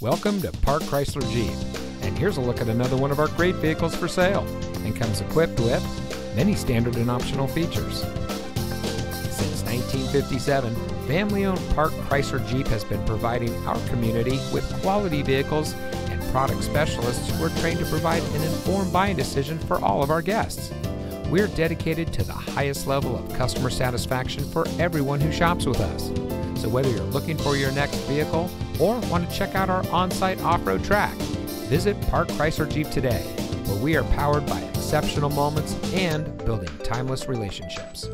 Welcome to Park Chrysler Jeep, and here's a look at another one of our great vehicles for sale, and comes equipped with many standard and optional features. Since 1957, family-owned Park Chrysler Jeep has been providing our community with quality vehicles and product specialists who are trained to provide an informed buying decision for all of our guests. We're dedicated to the highest level of customer satisfaction for everyone who shops with us. So whether you're looking for your next vehicle or want to check out our on-site off-road track, visit Park Chrysler Jeep today, where we are powered by exceptional moments and building timeless relationships.